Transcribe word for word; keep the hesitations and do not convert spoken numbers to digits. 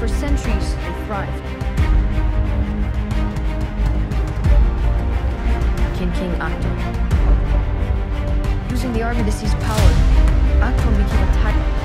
For centuries, they thrived. King King Akton. Using the army to seize power, Akton became a titan.